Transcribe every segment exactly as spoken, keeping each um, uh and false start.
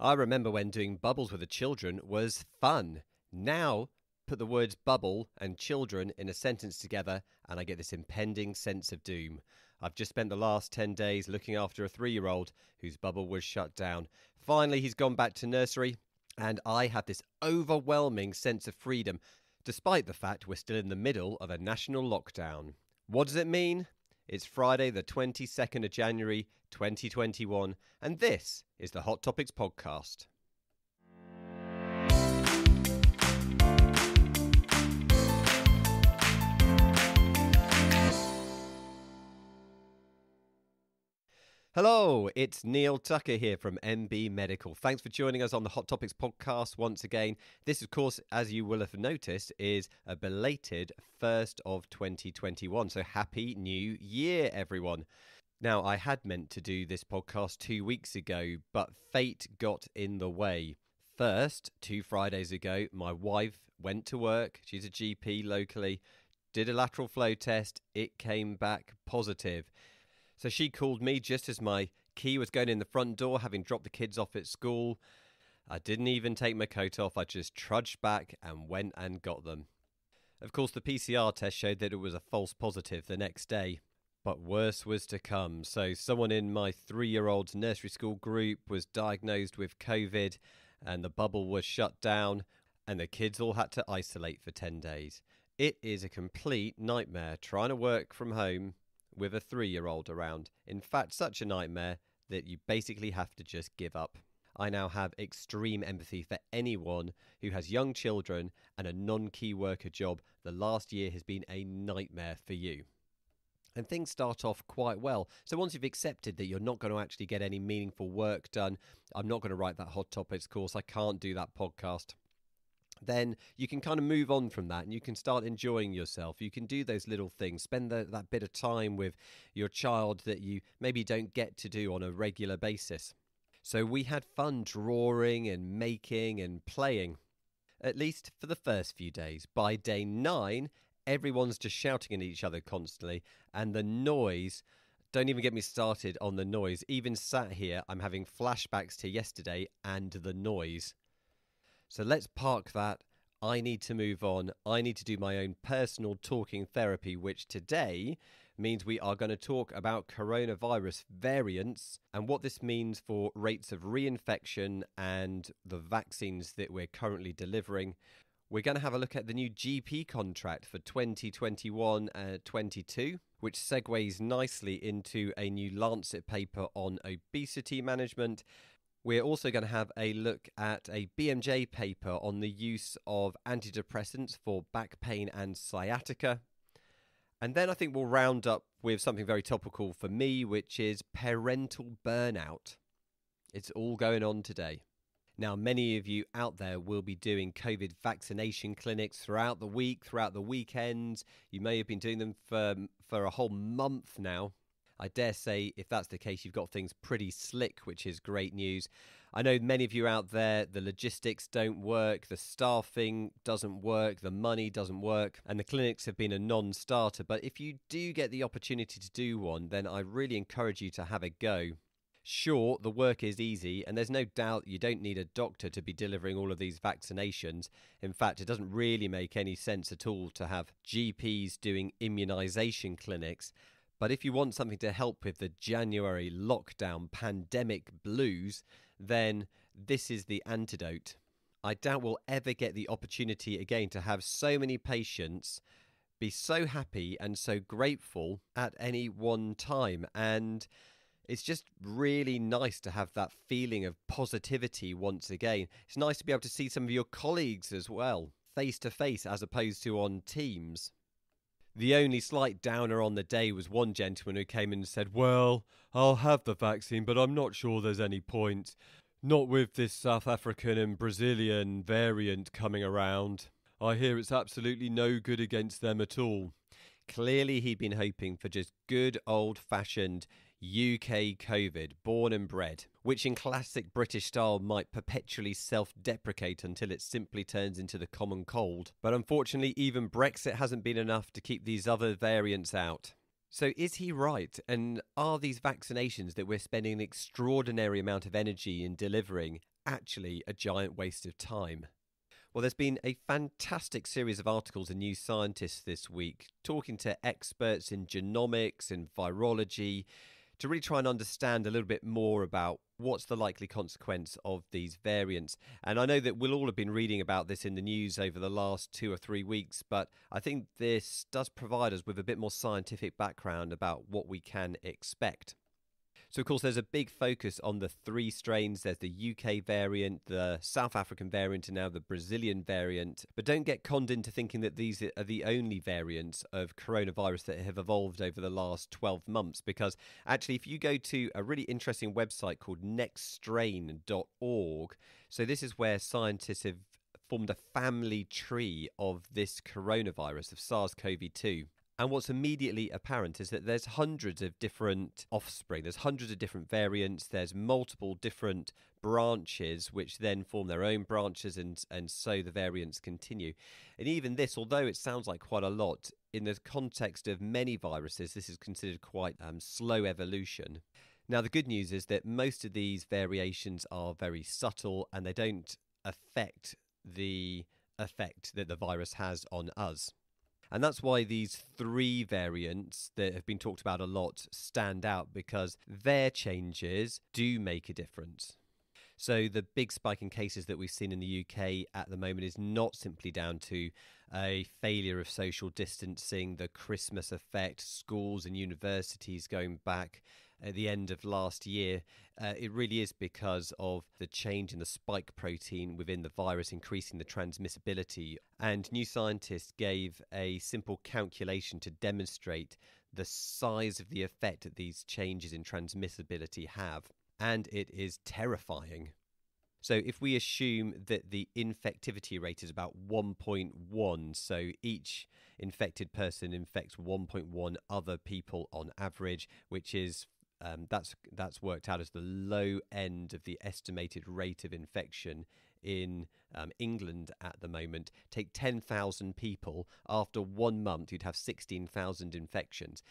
I remember when doing bubbles with the children was fun. Now, put the words bubble and children in a sentence together and I get this impending sense of doom. I've just spent the last ten days looking after a three-year-old whose bubble was shut down. Finally, he's gone back to nursery and I have this overwhelming sense of freedom, despite the fact we're still in the middle of a national lockdown. What does it mean? It's Friday the twenty-second of January twenty twenty-one and this is the Hot Topics Podcast. Hello, it's Neal Tucker here from N B Medical. Thanks for joining us on the Hot Topics Podcast once again. This, of course, as you will have noticed, is a belated first of twenty twenty-one. So happy new year, everyone. Now, I had meant to do this podcast two weeks ago, but fate got in the way. First, two Fridays ago, my wife went to work. She's a G P locally, did a lateral flow test. It came back positive. So she called me just as my key was going in the front door, having dropped the kids off at school. I didn't even take my coat off. I just trudged back and went and got them. Of course, the P C R test showed that it was a false positive the next day, but worse was to come. So someone in my three-year-old's nursery school group was diagnosed with COVID and the bubble was shut down and the kids all had to isolate for ten days. It is a complete nightmare trying to work from home with a three-year-old around. In fact, such a nightmare that you basically have to just give up. I now have extreme empathy for anyone who has young children and a non-key worker job. The last year has been a nightmare for you. And things start off quite well. So once you've accepted that you're not going to actually get any meaningful work done, I'm not going to write that Hot Topics course, I can't do that podcast, then you can kind of move on from that and you can start enjoying yourself. You can do those little things, spend the, that bit of time with your child that you maybe don't get to do on a regular basis. So we had fun drawing and making and playing, at least for the first few days. By day nine, everyone's just shouting at each other constantly and the noise, don't even get me started on the noise. Even sat here, I'm having flashbacks to yesterday and the noise. So let's park that. I need to move on. I need to do my own personal talking therapy, which today means we are going to talk about coronavirus variants and what this means for rates of reinfection and the vaccines that we're currently delivering. We're going to have a look at the new G P contract for twenty twenty-one twenty-two, which segues nicely into a new Lancet paper on obesity management. We're also going to have a look at a B M J paper on the use of antidepressants for back pain and sciatica. And then I think we'll round up with something very topical for me, which is parental burnout. It's all going on today. Now, many of you out there will be doing COVID vaccination clinics throughout the week, throughout the weekends. You may have been doing them for, for a whole month now. I dare say if that's the case, you've got things pretty slick, which is great news. I know many of you out there, the logistics don't work, the staffing doesn't work, the money doesn't work, and the clinics have been a non-starter. But if you do get the opportunity to do one, then I really encourage you to have a go. Sure, the work is easy, and there's no doubt you don't need a doctor to be delivering all of these vaccinations. In fact, it doesn't really make any sense at all to have G Ps doing immunisation clinics. But if you want something to help with the January lockdown pandemic blues, then this is the antidote. I doubt we'll ever get the opportunity again to have so many patients be so happy and so grateful at any one time. And it's just really nice to have that feeling of positivity once again. It's nice to be able to see some of your colleagues as well, face to face as opposed to on Teams. The only slight downer on the day was one gentleman who came in and said, well, I'll have the vaccine, but I'm not sure there's any point. Not with this South African and Brazilian variant coming around. I hear it's absolutely no good against them at all. Clearly, he'd been hoping for just good old-fashioned U K COVID, born and bred, which in classic British style might perpetually self-deprecate until it simply turns into the common cold. But unfortunately, even Brexit hasn't been enough to keep these other variants out. So is he right? And are these vaccinations that we're spending an extraordinary amount of energy in delivering actually a giant waste of time. Well, there's been a fantastic series of articles in New Scientist this week talking to experts in genomics and virology to really try and understand a little bit more about what's the likely consequence of these variants. And I know that we'll all have been reading about this in the news over the last two or three weeks, but I think this does provide us with a bit more scientific background about what we can expect. So, of course, there's a big focus on the three strains. There's the U K variant, the South African variant, and now the Brazilian variant. But don't get conned into thinking that these are the only variants of coronavirus that have evolved over the last twelve months, because actually, if you go to a really interesting website called next strain dot org, so this is where scientists have formed a family tree of this coronavirus, of SARS-CoV two. And what's immediately apparent is that there's hundreds of different offspring, there's hundreds of different variants, there's multiple different branches which then form their own branches, and, and so the variants continue. And even this, although it sounds like quite a lot, in the context of many viruses, this is considered quite um, slow evolution. Now, the good news is that most of these variations are very subtle and they don't affect the effect that the virus has on us. And that's why these three variants that have been talked about a lot stand out, because their changes do make a difference. So the big spike in cases that we've seen in the U K at the moment is not simply down to a failure of social distancing, the Christmas effect, schools and universities going back at the end of last year. Uh, it really is because of the change in the spike protein within the virus, increasing the transmissibility. And New Scientist gave a simple calculation to demonstrate the size of the effect that these changes in transmissibility have. And it is terrifying. So if we assume that the infectivity rate is about one point one, so each infected person infects one point one other people on average, which is um, that's that's worked out as the low end of the estimated rate of infection in um, England at the moment. Take ten thousand people, after one month you'd have sixteen thousand infections.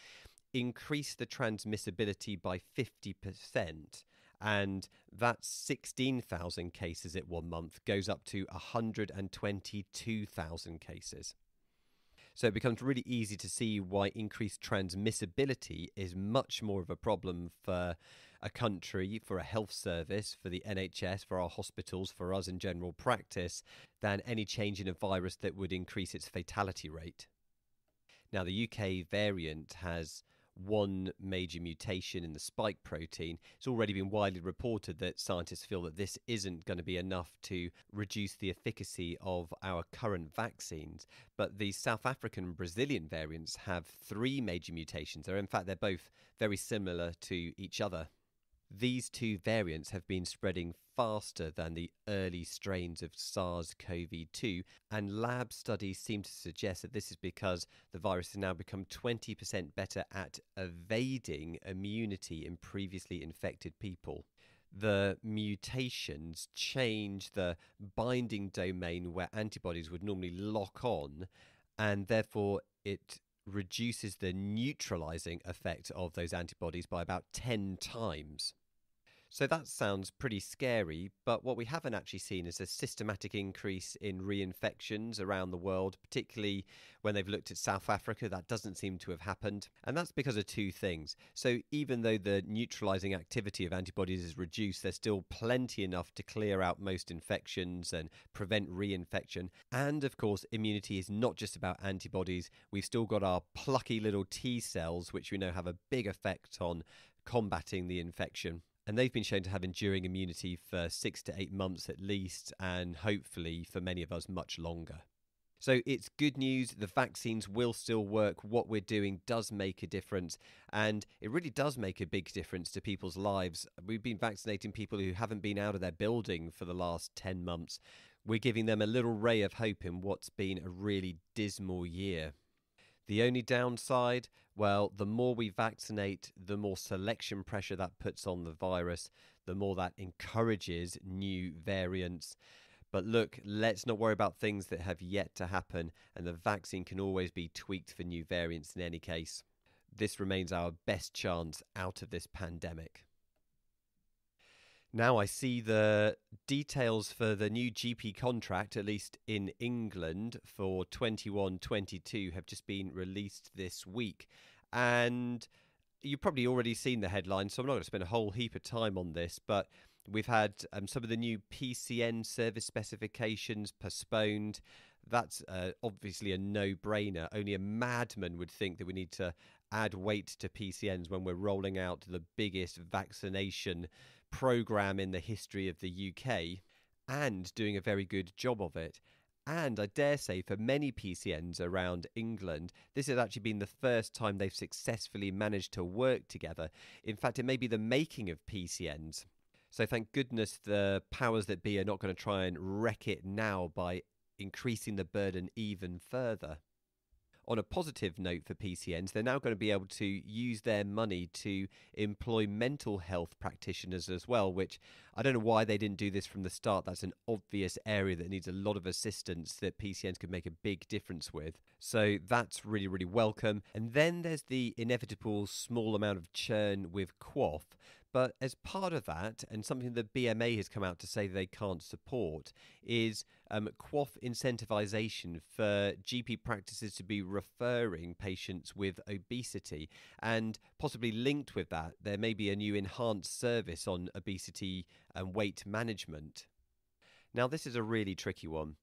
Increase the transmissibility by fifty percent, and that's sixteen thousand cases at one month goes up to one hundred twenty-two thousand cases. So it becomes really easy to see why increased transmissibility is much more of a problem for a country, for a health service, for the N H S, for our hospitals, for us in general practice, than any change in a virus that would increase its fatality rate. Now, the U K variant has one major mutation in the spike protein. It's already been widely reported that scientists feel that this isn't going to be enough to reduce the efficacy of our current vaccines. But the South African and Brazilian variants have three major mutations. In fact, they're both very similar to each other. These two variants have been spreading faster than the early strains of SARS-CoV two, and lab studies seem to suggest that this is because the virus has now become twenty percent better at evading immunity in previously infected people. The mutations change the binding domain where antibodies would normally lock on, and therefore it reduces the neutralizing effect of those antibodies by about ten times. So that sounds pretty scary, but what we haven't actually seen is a systematic increase in reinfections around the world, particularly when they've looked at South Africa. That doesn't seem to have happened. And that's because of two things. So even though the neutralizing activity of antibodies is reduced, there's still plenty enough to clear out most infections and prevent reinfection. And of course, immunity is not just about antibodies. We've still got our plucky little T cells, which we know have a big effect on combating the infection. And they've been shown to have enduring immunity for six to eight months at least, and hopefully for many of us much longer. So it's good news. The vaccines will still work. What we're doing does make a difference, and it really does make a big difference to people's lives. We've been vaccinating people who haven't been out of their building for the last ten months. We're giving them a little ray of hope in what's been a really dismal year. The only downside, well, the more we vaccinate, the more selection pressure that puts on the virus, the more that encourages new variants. But look, let's not worry about things that have yet to happen, and the vaccine can always be tweaked for new variants in any case. This remains our best chance out of this pandemic. Now I see the details for the new G P contract, at least in England, for twenty-one twenty-two have just been released this week. And you've probably already seen the headline, so I'm not going to spend a whole heap of time on this, but we've had um, some of the new P C N service specifications postponed. That's uh, obviously a no-brainer. Only a madman would think that we need to add weight to P C Ns when we're rolling out the biggest vaccination program in the history of the U K and doing a very good job of it. And I dare say for many P C Ns around England, this has actually been the first time they've successfully managed to work together. In fact, it may be the making of P C Ns. So thank goodness the powers that be are not going to try and wreck it now by increasing the burden even further. On a positive note for P C Ns, they're now going to be able to use their money to employ mental health practitioners as well, which I don't know why they didn't do this from the start. That's an obvious area that needs a lot of assistance that P C Ns could make a big difference with. So that's really, really welcome. And then there's the inevitable small amount of churn with Q O F. But as part of that, and something the B M A has come out to say they can't support, is um, Q O F incentivization for G P practices to be referring patients with obesity. And possibly linked with that, there may be a new enhanced service on obesity and weight management. Now, this is a really tricky one.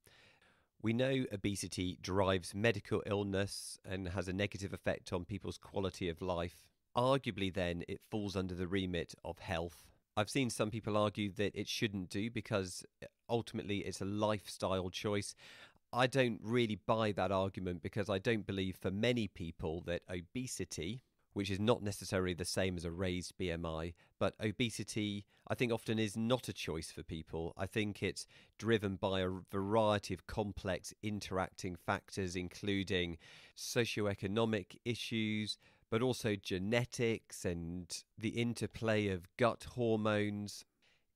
We know obesity drives medical illness and has a negative effect on people's quality of life. Arguably, then, it falls under the remit of health. I've seen some people argue that it shouldn't do because ultimately it's a lifestyle choice. I don't really buy that argument because I don't believe for many people that obesity, which is not necessarily the same as a raised B M I, but obesity, I think often is not a choice for people. I think it's driven by a variety of complex interacting factors, including socioeconomic issues, but also genetics and the interplay of gut hormones.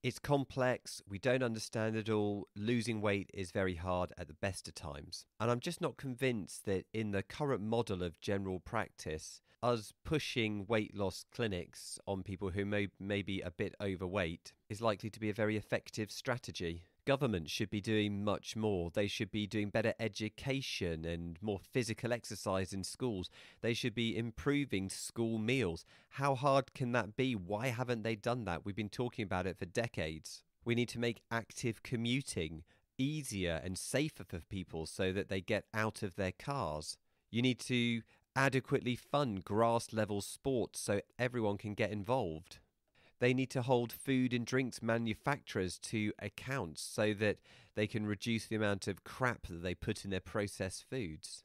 It's complex. We don't understand it all. Losing weight is very hard at the best of times. And I'm just not convinced that in the current model of general practice, us pushing weight loss clinics on people who may, may be a bit overweight is likely to be a very effective strategy. Governments should be doing much more. They should be doing better education and more physical exercise in schools. They should be improving school meals. How hard can that be? Why haven't they done that? We've been talking about it for decades. We need to make active commuting easier and safer for people so that they get out of their cars. You need to adequately fund grass-level sports so everyone can get involved. They need to hold food and drinks manufacturers to account so that they can reduce the amount of crap that they put in their processed foods.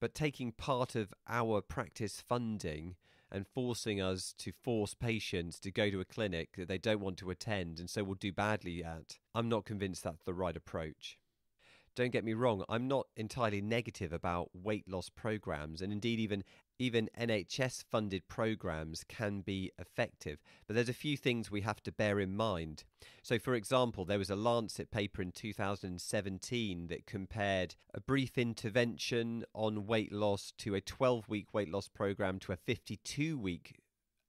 But taking part of our practice funding and forcing us to force patients to go to a clinic that they don't want to attend and so will do badly at, I'm not convinced that's the right approach. Don't get me wrong, I'm not entirely negative about weight loss programs, and indeed even Even N H S-funded programs can be effective, but there's a few things we have to bear in mind. So, for example, there was a Lancet paper in two thousand seventeen that compared a brief intervention on weight loss to a twelve-week weight loss program to a fifty-two-week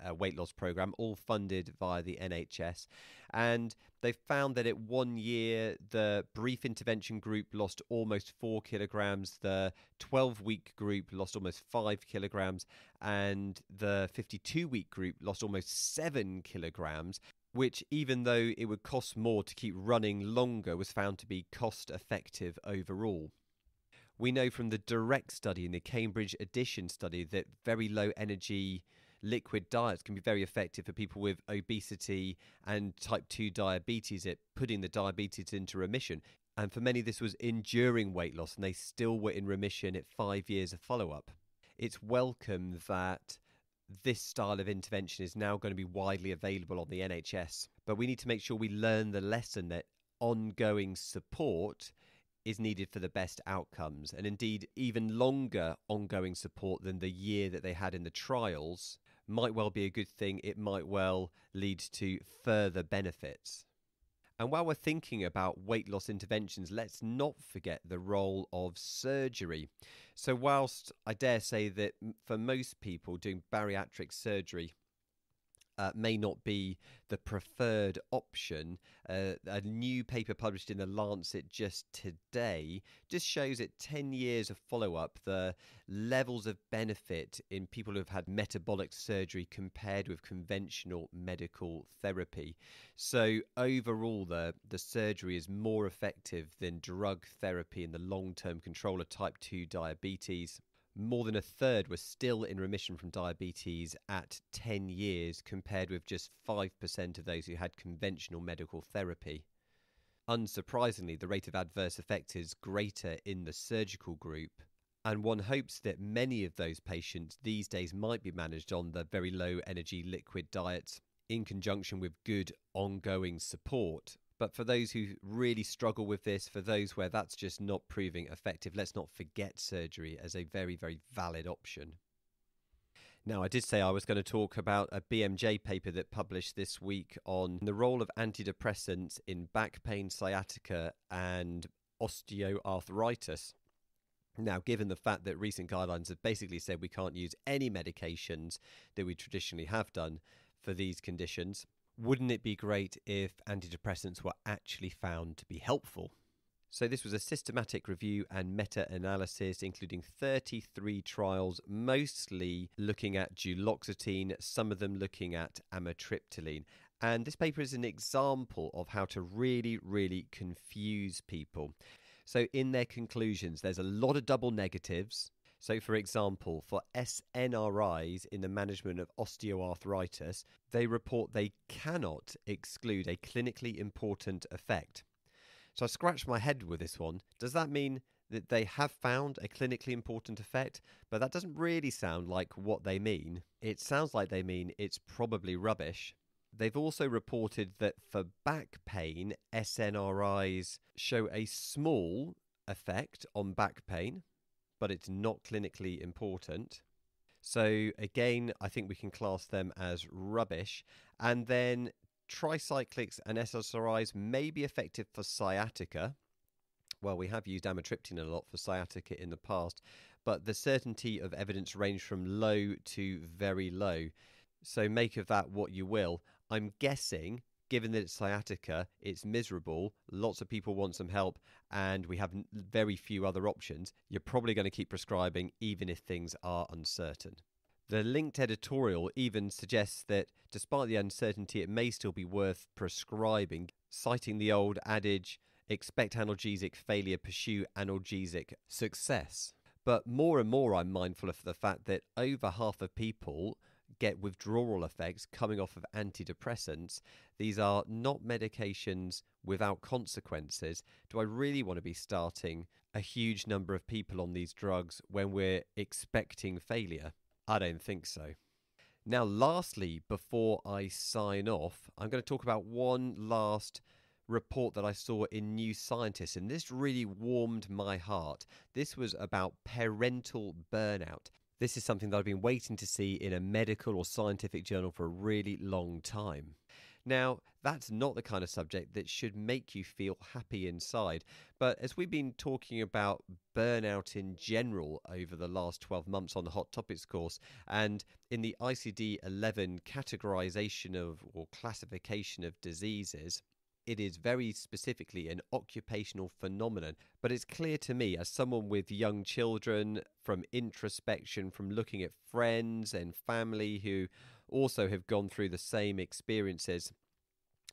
uh, weight loss program, all funded via the N H S. And they found that at one year, the brief intervention group lost almost four kilograms, the twelve-week group lost almost five kilograms, and the fifty-two-week group lost almost seven kilograms, which, even though it would cost more to keep running longer, was found to be cost-effective overall. We know from the DIRECT study and the Cambridge Addition study that very low-energy liquid diets can be very effective for people with obesity and type two diabetes at putting the diabetes into remission. And for many, this was enduring weight loss, and they still were in remission at five years of follow-up. It's welcome that this style of intervention is now going to be widely available on the N H S. But we need to make sure we learn the lesson that ongoing support is needed for the best outcomes, and indeed even longer ongoing support than the year that they had in the trials might well be a good thing. It might well lead to further benefits. And while we're thinking about weight loss interventions, let's not forget the role of surgery. So whilst I dare say that for most people doing bariatric surgery uh, may not be the preferred option. Uh, a new paper published in the Lancet just today just shows at ten years of follow-up the levels of benefit in people who have had metabolic surgery compared with conventional medical therapy. So overall, the, the surgery is more effective than drug therapy in the long-term control of type two diabetes. More than a third were still in remission from diabetes at ten years, compared with just five percent of those who had conventional medical therapy. Unsurprisingly, the rate of adverse effects is greater in the surgical group, and one hopes that many of those patients these days might be managed on the very low-energy liquid diet in conjunction with good ongoing support. But for those who really struggle with this, for those where that's just not proving effective, let's not forget surgery as a very, very valid option. Now, I did say I was going to talk about a B M J paper that published this week on the role of antidepressants in back pain, sciatica, and osteoarthritis. Now, given the fact that recent guidelines have basically said we can't use any medications that we traditionally have done for these conditions, wouldn't it be great if antidepressants were actually found to be helpful? So this was a systematic review and meta-analysis, including thirty-three trials, mostly looking at duloxetine, some of them looking at amitriptyline. And this paper is an example of how to really, really confuse people. So in their conclusions, there's a lot of double negatives. So, for example, for S N R Is in the management of osteoarthritis, they report they cannot exclude a clinically important effect. So I scratched my head with this one. Does that mean that they have found a clinically important effect? But that doesn't really sound like what they mean. It sounds like they mean it's probably rubbish. They've also reported that for back pain, S N R Is show a small effect on back pain, but it's not clinically important. So again, I think we can class them as rubbish. And then tricyclics and S S R Is may be effective for sciatica. Well, we have used amitriptyline a lot for sciatica in the past, but the certainty of evidence ranged from low to very low. So make of that what you will. I'm guessing, given that it's sciatica, it's miserable, lots of people want some help, and we have very few other options, you're probably going to keep prescribing even if things are uncertain. The linked editorial even suggests that despite the uncertainty, it may still be worth prescribing, citing the old adage, expect analgesic failure, pursue analgesic success. But more and more I'm mindful of the fact that over half of people get withdrawal effects coming off of antidepressants. These are not medications without consequences. Do I really want to be starting a huge number of people on these drugs when we're expecting failure? I don't think so. Now, lastly, before I sign off, I'm going to talk about one last report that I saw in New Scientist, and this really warmed my heart. This was about parental burnout. This is something that I've been waiting to see in a medical or scientific journal for a really long time. Now, that's not the kind of subject that should make you feel happy inside. But as we've been talking about burnout in general over the last twelve months on the Hot Topics course, and in the I C D eleven categorization of or classification of diseases, it is very specifically an occupational phenomenon, but it's clear to me as someone with young children, from introspection, from looking at friends and family who also have gone through the same experiences,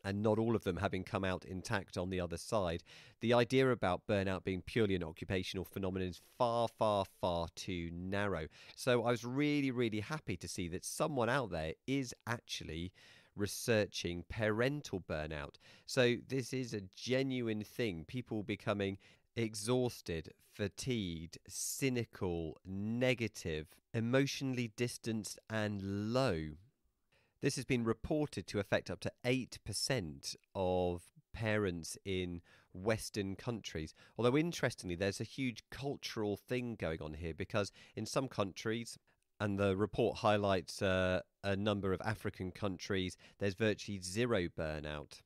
and not all of them having come out intact on the other side, the idea about burnout being purely an occupational phenomenon is far, far, far too narrow. So I was really, really happy to see that someone out there is actually researching parental burnout. So this is a genuine thing. People becoming exhausted, fatigued, cynical, negative, emotionally distanced and low. This has been reported to affect up to eight percent of parents in Western countries. Although interestingly, there's a huge cultural thing going on here, because in some countries, and the report highlights uh, a number of African countries, there's virtually zero burnout.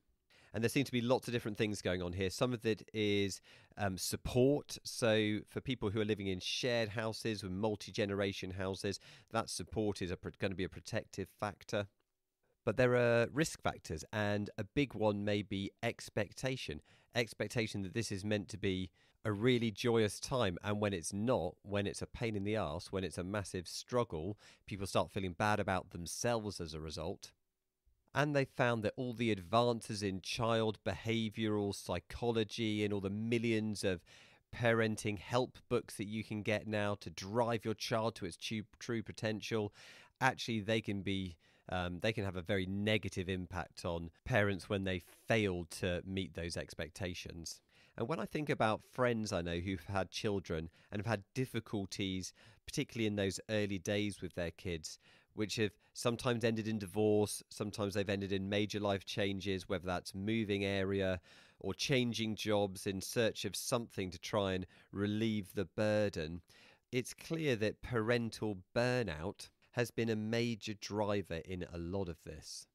And there seem to be lots of different things going on here. Some of it is um, support. So for people who are living in shared houses with multi-generation houses, that support is a, going to be a protective factor. But there are risk factors, and a big one may be expectation. Expectation that this is meant to be a really joyous time, and when it's not, when it's a pain in the arse, when it's a massive struggle, people start feeling bad about themselves as a result. And they found that all the advances in child behavioural psychology and all the millions of parenting help books that you can get now to drive your child to its true, true potential, actually they can be um, they can have a very negative impact on parents when they fail to meet those expectations. And when I think about friends I know who've had children and have had difficulties, particularly in those early days with their kids, which have sometimes ended in divorce, sometimes they've ended in major life changes, whether that's moving area or changing jobs in search of something to try and relieve the burden, it's clear that parental burnout has been a major driver in a lot of this.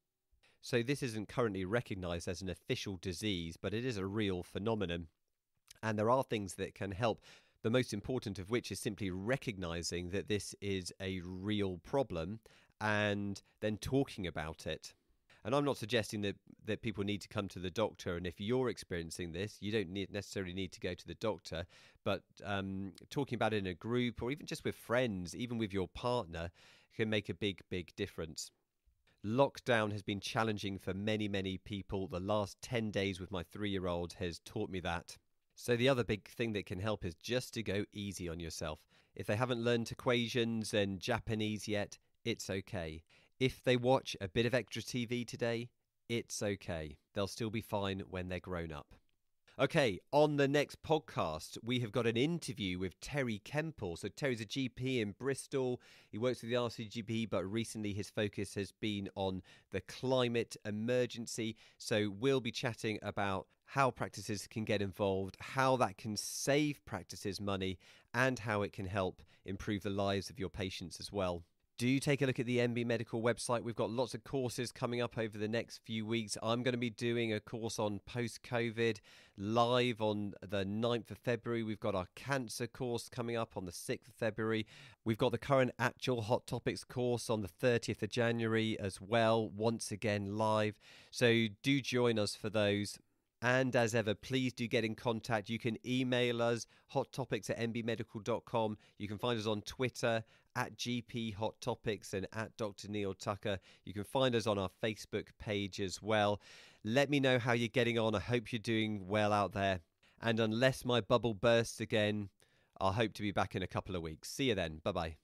So this isn't currently recognised as an official disease, but it is a real phenomenon. And there are things that can help, the most important of which is simply recognizing that this is a real problem and then talking about it. And I'm not suggesting that, that people need to come to the doctor. And if you're experiencing this, you don't need, necessarily need to go to the doctor. But um, talking about it in a group or even just with friends, even with your partner, can make a big, big difference. Lockdown has been challenging for many, many people. The last ten days with my three-year-old has taught me that. So the other big thing that can help is just to go easy on yourself. If they haven't learned equations and Japanese yet, it's okay. If they watch a bit of extra T V today, it's okay. They'll still be fine when they're grown up. Okay, on the next podcast, we have got an interview with Terry Kemple. So Terry's a G P in Bristol. He works with the R C G P, but recently his focus has been on the climate emergency. So we'll be chatting about how practices can get involved, how that can save practices money, and how it can help improve the lives of your patients as well. Do take a look at the N B Medical website. We've got lots of courses coming up over the next few weeks. I'm going to be doing a course on post-COVID live on the ninth of February. We've got our cancer course coming up on the sixth of February. We've got the current actual Hot Topics course on the thirtieth of January as well, once again live. So do join us for those. And as ever, please do get in contact. You can email us, hot topics at n b medical dot com. You can find us on Twitter, at G P Hot Topics and at Doctor Neal Tucker. You can find us on our Facebook page as well. Let me know how you're getting on. I hope you're doing well out there. And unless my bubble bursts again, I'll hope to be back in a couple of weeks. See you then. Bye-bye.